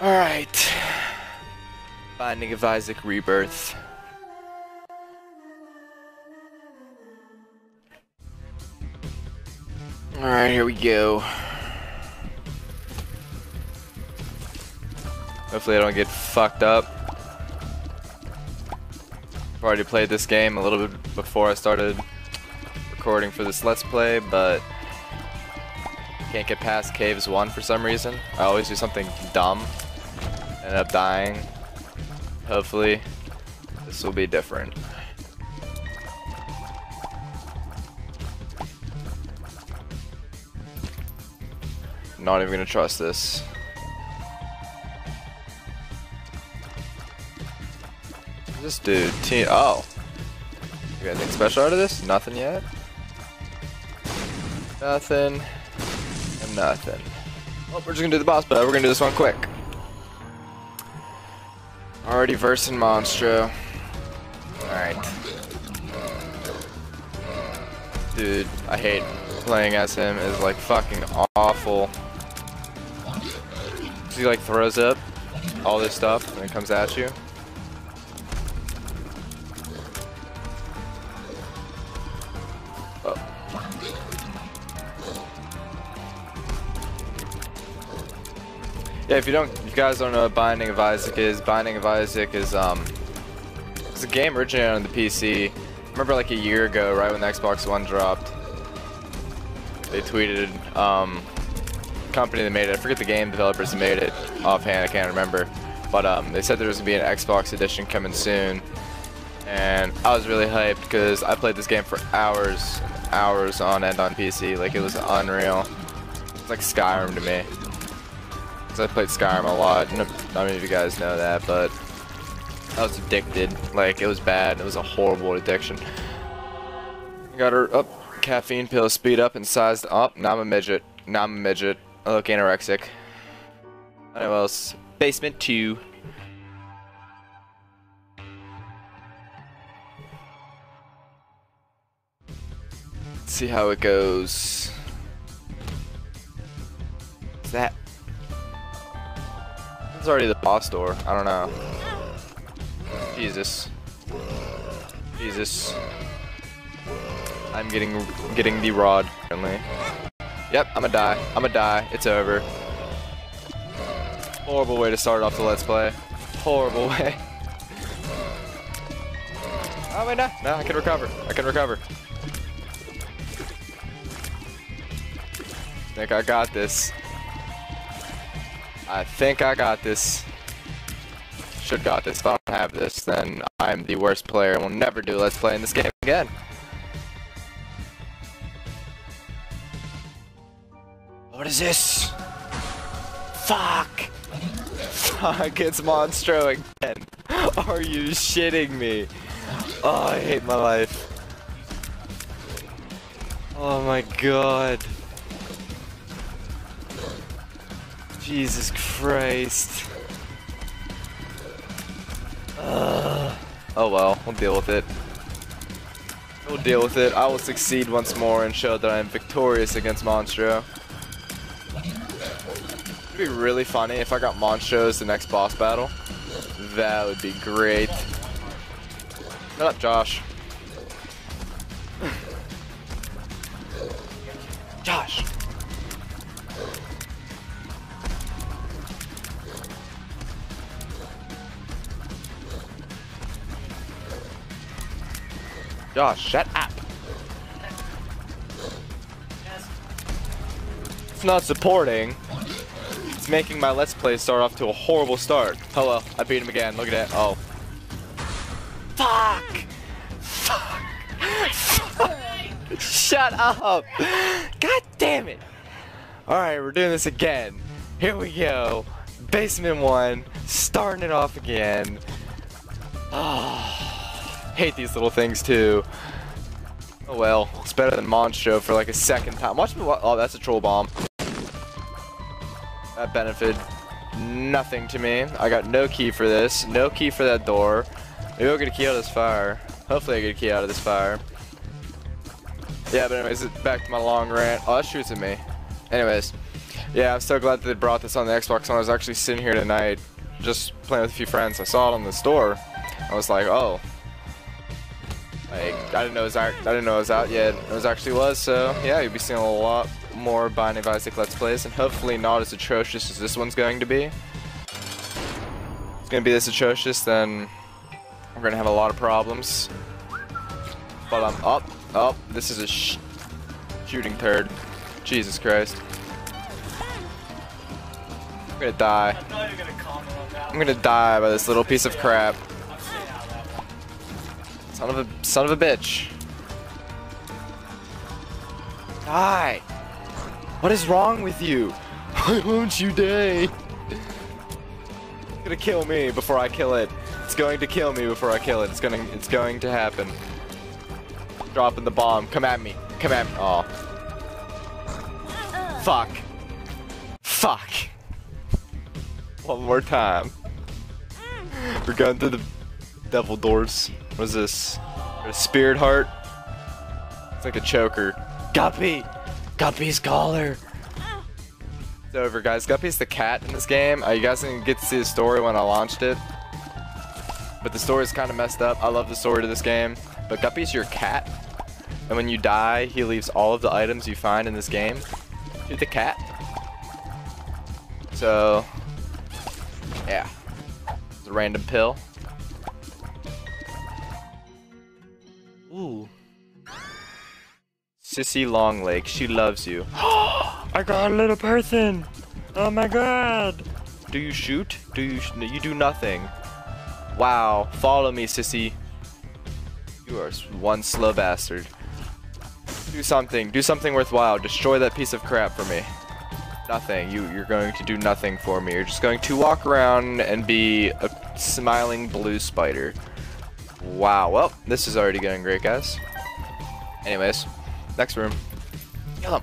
Alright. Binding of Isaac Rebirth. Alright, here we go. Hopefully I don't get fucked up. I've already played this game a little bit before I started recording for this Let's Play, but can't get past Caves 1 for some reason. I always do something dumb, end up dying. Hopefully this will be different. Not even gonna trust this. This dude, oh, you got anything special out of this? Nothing yet. Nothing. And nothing. Well, we're just gonna do the boss, but we're gonna do this one quick. Already versing Monstro. Alright. Dude, I hate playing as him. Is like fucking awful. He like throws up all this stuff and it comes at you. Yeah, if you don't, you guys don't know what Binding of Isaac is. Binding of Isaac is it's a game originated on the PC. I remember like a year ago, right when the Xbox One dropped, they tweeted the company that made it. I forget the game developers that made it offhand. I can't remember, but they said there was gonna be an Xbox edition coming soon, and I was really hyped because I played this game for hours, and hours on end on PC. Like it was unreal. It's like Skyrim to me. I played Skyrim a lot. Not many of you guys know that, but I was addicted. Like, it was bad. It was a horrible addiction. Got her up. Caffeine pill, speed up and sized up. Now I'm a midget. Now I'm a midget. I look anorexic. I don't know what else. Basement 2. Let's see how it goes. What's that? It's already the boss door. I don't know. Jesus. Jesus. I'm getting the rod. Apparently. Yep, I'm gonna die. I'm gonna die. It's over. Horrible way to start off the Let's Play. Horrible way. Oh wait, no. No, I can recover. I can recover. I think I got this. I think I got this. Should got this. If I don't have this, then I'm the worst player and will never do Let's Play in this game again. What is this? Fuck! Fuck, it's Monstro again. Are you shitting me? Oh, I hate my life. Oh my god. Jesus Christ. Oh well, we'll deal with it. We'll deal with it. I will succeed once more and show that I am victorious against Monstro. It would be really funny if I got Monstro as the next boss battle. That would be great. Shut up, Josh. Josh! Josh, shut up. It's not supporting. It's making my Let's Play start off to a horrible start. Oh well, I beat him again. Look at that. Oh. Fuck. Fuck. Fuck. Shut up. God damn it. Alright, we're doing this again. Here we go. Basement 1. Starting it off again. Oh. Hate these little things too. Oh well, it's better than Monstro for like a second time. Watch me. Oh, that's a troll bomb. That benefited nothing to me. I got no key for this. No key for that door. Maybe I'll get a key out of this fire. Hopefully, I get a key out of this fire. Yeah, but anyways, back to my long rant. Oh, that shoots at me. Anyways, yeah, I'm so glad that they brought this on the Xbox One. I was actually sitting here tonight just playing with a few friends. I saw it on the store. I was like, oh. Like, I didn't know it was out yet. It actually was, so yeah, you'll be seeing a lot more Binding of Isaac Let's Plays, and hopefully not as atrocious as this one's going to be. If it's going to be this atrocious, then we're going to have a lot of problems. But I'm up, up. This is a shooting turd. Jesus Christ. I'm going to die. I'm going to die by this little piece of crap. Son of a bitch. Die. What is wrong with you? Why won't you die? It's gonna kill me before I kill it. It's going to kill me before I kill it. It's going to happen. Dropping the bomb. Come at me. Come at me. Aw. Fuck. Fuck. One more time. We're going through the devil doors. What is this? A spirit heart? It's like a choker. Guppy! Guppy's collar! It's over, guys. Guppy's the cat in this game. You guys didn't get to see the story when I launched it. But the story's kind of messed up. I love the story to this game. But Guppy's your cat. And when you die, he leaves all of the items you find in this game to the cat. So, yeah. It's a random pill. Ooh. Sissy Long Legs, she loves you. I got a little person. Oh my god. Do you shoot? You do nothing. Wow. Follow me, Sissy. You are one slow bastard. Do something. Do something worthwhile. Destroy that piece of crap for me. Nothing. You're going to do nothing for me. You're just going to walk around and be a smiling blue spider. Wow, well, this is already going great, guys. Anyways, next room. Kill him.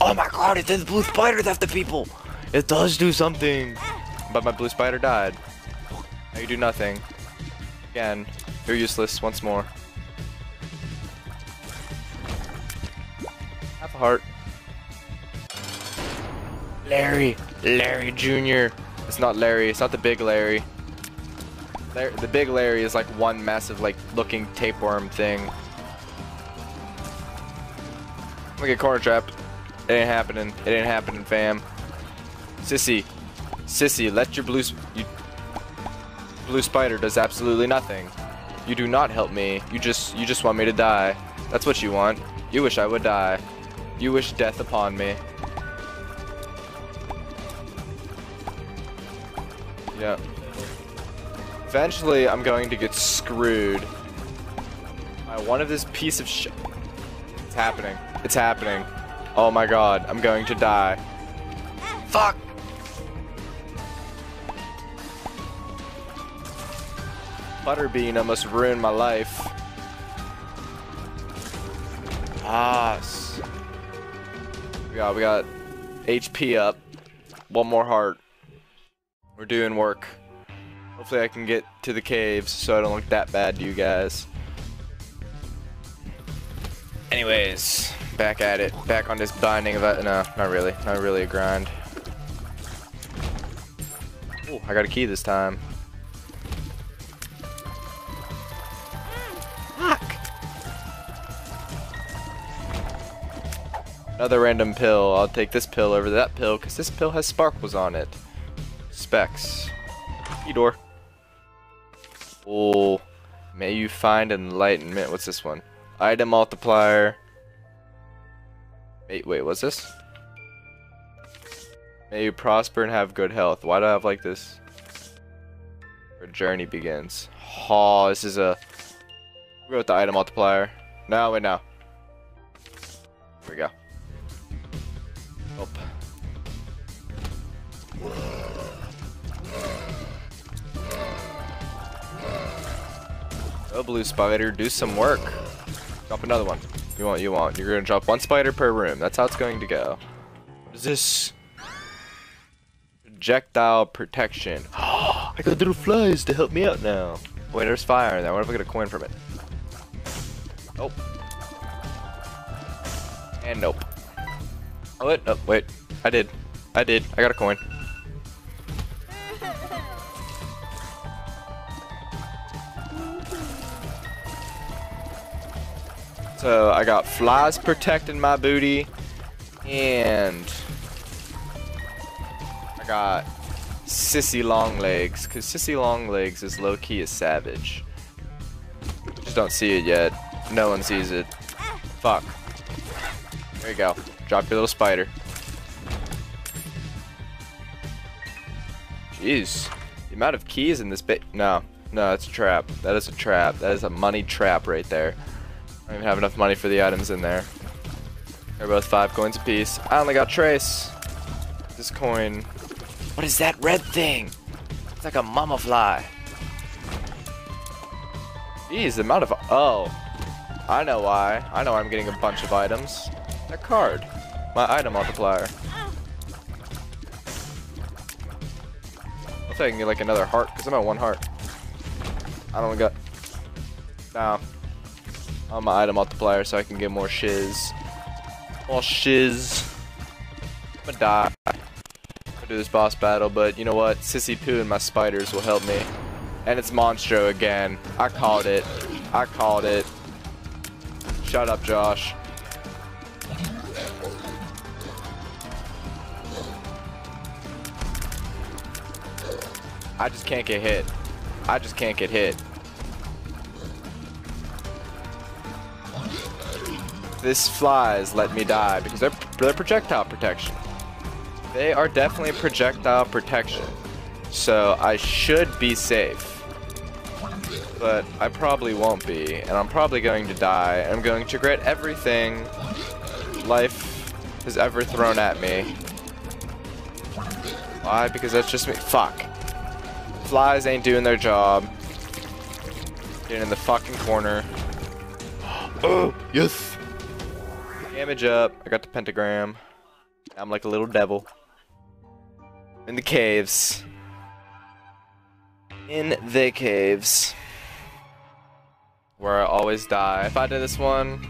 Oh my god, it did the blue spider death to people. It does do something. But my blue spider died. Now you do nothing. Again, you're useless once more. Half a heart. Larry. Larry Jr. It's not Larry. It's not the big Larry. The big Larry is like one massive, like, looking tapeworm thing. I'm gonna get corner trapped. It ain't happening. It ain't happening, fam. Sissy. Sissy, let your blue spider does absolutely nothing. You do not help me. You just want me to die. That's what you want. You wish I would die. You wish death upon me. Yeah. Eventually, I'm going to get screwed. I wanted this piece of shit. It's happening. It's happening. Oh my god, I'm going to die. Fuck! Butterbean almost ruined my life. Ah. We got HP up. One more heart. We're doing work. Hopefully I can get to the caves so I don't look that bad to you guys. Anyways, back at it. Back on this Binding of Isaac. No, not really. Not really a grind. Ooh, I got a key this time. Fuck! Another random pill. I'll take this pill over that pill because this pill has sparkles on it. Specs. Key door. Oh, may you find enlightenment. What's this one? Item multiplier. Wait, what's this? May you prosper and have good health. Why do I have like this? Our journey begins. Oh, this is a. We'll go with the item multiplier. No, wait, no. Here we go. Oh, blue spider, do some work. Drop another one. You won't. You're gonna drop one spider per room. That's how it's going to go. What is this? Projectile protection. Oh, I got little flies to help me out now. Wait, there's fire in there. What if I get a coin from it? Nope. And nope. Oh wait, oh, wait. I did. I got a coin. So I got flies protecting my booty, and I got Sissy Long Legs, because Sissy Long Legs is low-key a savage. Just don't see it yet. No one sees it. Fuck. There you go. Drop your little spider. Jeez. The amount of keys in this bit. No. No, it's a trap. That is a trap. That is a money trap right there. I don't even have enough money for the items in there. They're both 5 coins apiece. I only got trace. This coin. What is that red thing? It's like a mama fly. Jeez, the amount of... Oh. I know why. I know I'm getting a bunch of items. That card. My item multiplier. I think I can get like another heart, because I'm at 1 heart. I don't got... Nah. I'm my item multiplier so I can get more shiz. More shiz. I'm gonna die. I'm gonna do this boss battle, but you know what? Sissy Poo and my spiders will help me. And it's Monstro again. I called it. I called it. Shut up, Josh. I just can't get hit. I just can't get hit. This flies let me die because they're projectile protection. They are definitely projectile protection. So I should be safe. But I probably won't be. And I'm probably going to die. I'm going to regret everything life has ever thrown at me. Why? Because that's just me. Fuck. Flies ain't doing their job. Getting in the fucking corner. Oh, yes. Damage up. I got the pentagram. I'm like a little devil. In the caves. In the caves. Where I always die. If I did this one...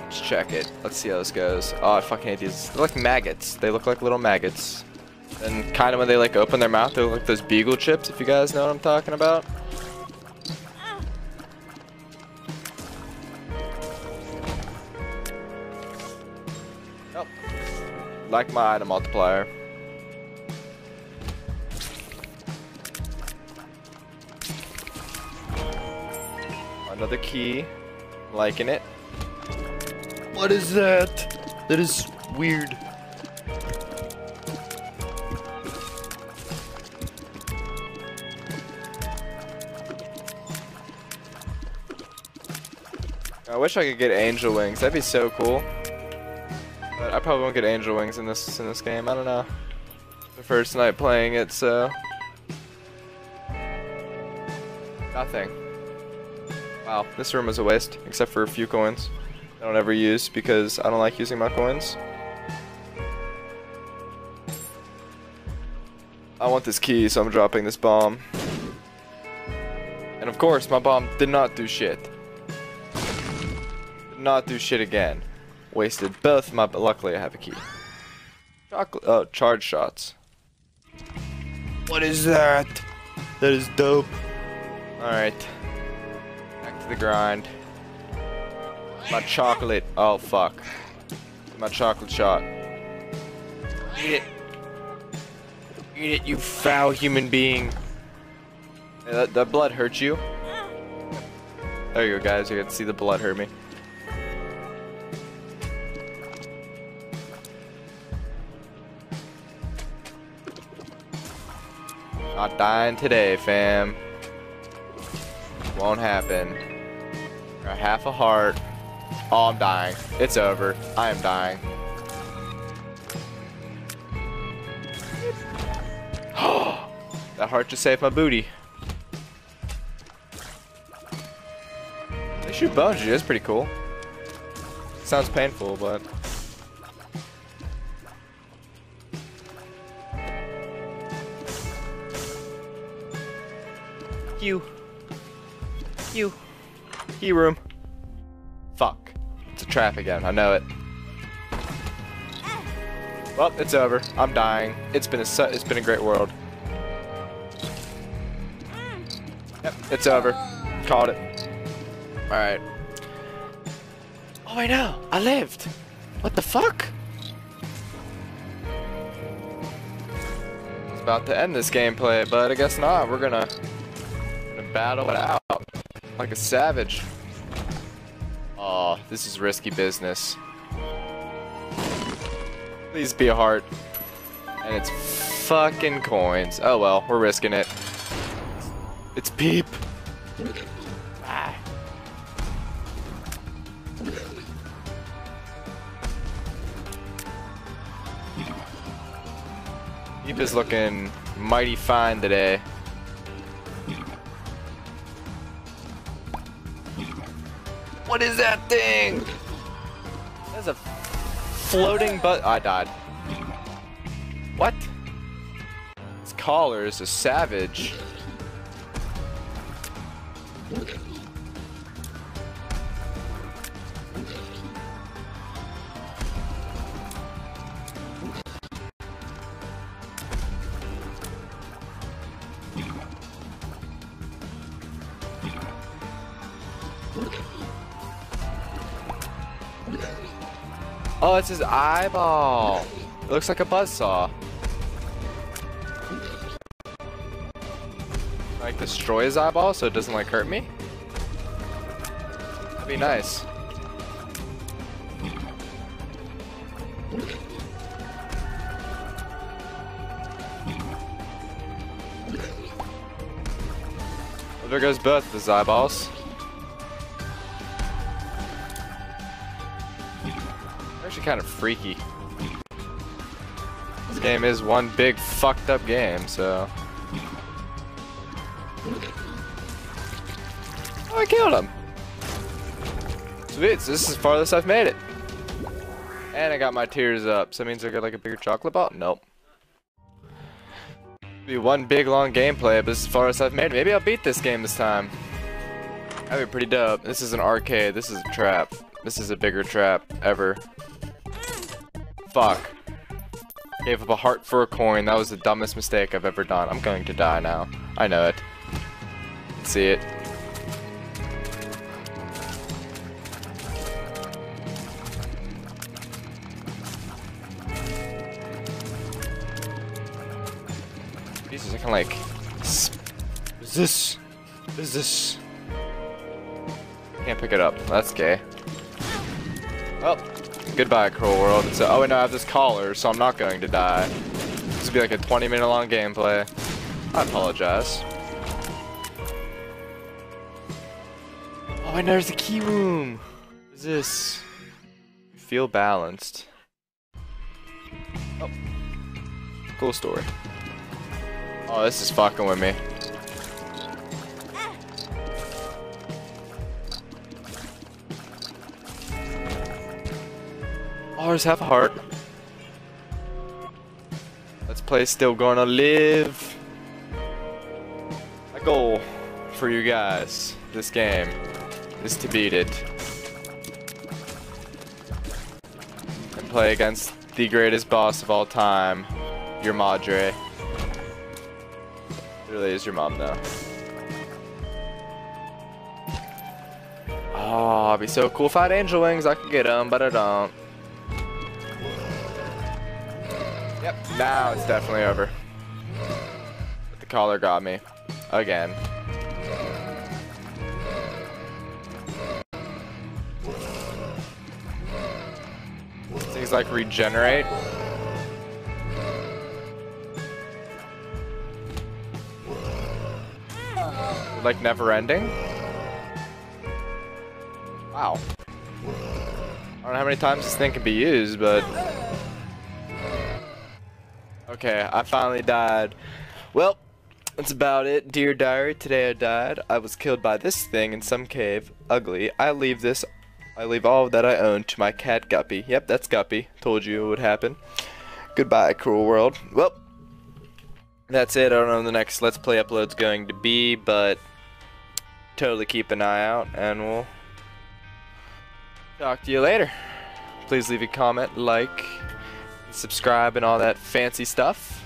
Let's check it. Let's see how this goes. Oh, I fucking hate these. They're like maggots. They look like little maggots. And kind of when they like open their mouth, they look like those beagle chips, if you guys know what I'm talking about. Like my item multiplier. Another key. Liking it. What is that? That is weird. I wish I could get angel wings. That'd be so cool. But I probably won't get angel wings in this game. I don't know. The first night playing it, so nothing. Wow, this room is a waste, except for a few coins I don't ever use because I don't like using my coins. I want this key, so I'm dropping this bomb. And of course, my bomb did not do shit. Did not do shit again. Wasted both my... Luckily, I have a key. Chocolate... Oh, charge shots. What is that? That is dope. Alright. Back to the grind. My chocolate... Oh, fuck. My chocolate shot. Eat it. Eat it, you foul human being. Hey, that blood hurt you? There you go, guys. You can see the blood hurt me. Not dying today, fam. Won't happen. Got half a heart. Oh, I'm dying. It's over. I am dying. That heart just saved my booty. They shoot bones, that's pretty cool. Sounds painful, but... You. Key room. Fuck. It's a trap again. I know it. Well, it's over. I'm dying. It's been a great world. Yep, it's over. Called it. All right. Oh, I know. I lived. What the fuck? I was about to end this gameplay, but I guess not. We're gonna battle it out like a savage. Oh, this is risky business. Please be a heart. And it's fucking coins. Oh well, we're risking it. It's Peep. Ah. Peep is looking mighty fine today. What is that thing? That's a floating butt. I died. What? This collar is a savage. Oh, it's his eyeball. It looks like a buzzsaw. Like destroy his eyeball so it doesn't like hurt me. That'd be nice. Well, there goes both of his eyeballs. Kind of freaky. This game is one big fucked up game, so. Oh, I killed him! Sweet, so this is the farthest I've made it. And I got my tears up, so that means I got like a bigger chocolate ball? Nope. It'll be one big long gameplay, but this is the farthest I've made it. Maybe I'll beat this game this time. That'd be pretty dope. This is an arcade, this is a trap. This is a bigger trap ever. Fuck. Gave up a heart for a coin. That was the dumbest mistake I've ever done. I'm going to die now. I know it. See it. Jesus, I can like... Resist. Resist. Can't pick it up. That's gay. Well... Goodbye, cruel world. So, oh, and I have this collar, so I'm not going to die. This would be like a 20-minute long gameplay. I apologize. Oh, and there's the key room. What is this? Feel balanced. Oh, cool story. Oh, this is fucking with me. Ours have a heart. Let's play still gonna live. My goal for you guys this game is to beat it and play against the greatest boss of all time, your madre. It really is your mom though. Oh, it'd be so cool if I had angel wings. I could get them, but I don't. Yep, now it's definitely over. But the collar got me. Again. Things like regenerate. Like never ending. Wow. I don't know how many times this thing can be used, but... Okay, I finally died. Well, that's about it. Dear Diary, today I died. I was killed by this thing in some cave. Ugly. I leave all that I own to my cat Guppy. Yep, that's Guppy. Told you it would happen. Goodbye, cruel world. Well, that's it. I don't know when the next Let's Play upload's going to be, but totally keep an eye out, and we'll Talk to you later. Please leave a comment, like, subscribe, and all that fancy stuff.